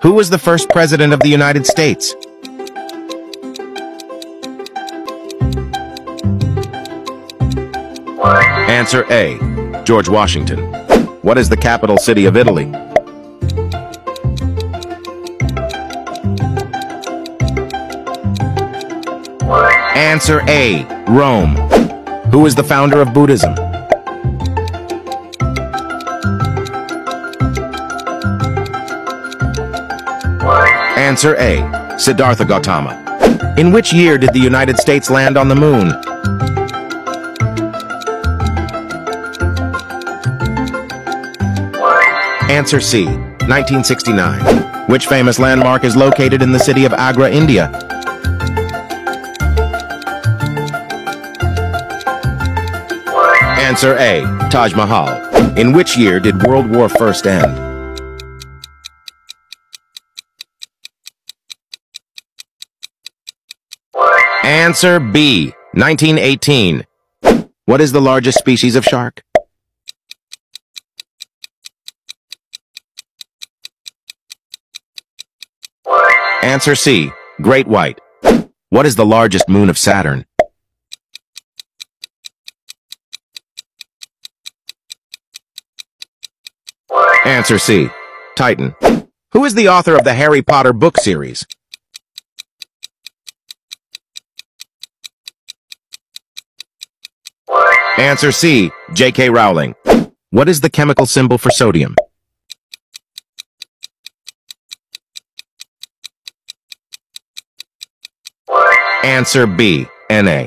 Who was the first president of the United States? Answer A, George Washington. What is the capital city of Italy? Answer A, Rome. Who is the founder of Buddhism? Answer A, Siddhartha Gautama. In which year did the United States land on the moon? Answer C, 1969. Which famous landmark is located in the city of Agra, India? Answer A, Taj Mahal. In which year did World War I end? Answer B, 1918. What is the largest species of shark? Answer C, great white. What is the largest moon of Saturn? Answer C, Titan. Who is the author of the Harry Potter book series? Answer C, J.K. Rowling. What is the chemical symbol for sodium? Answer B, Na.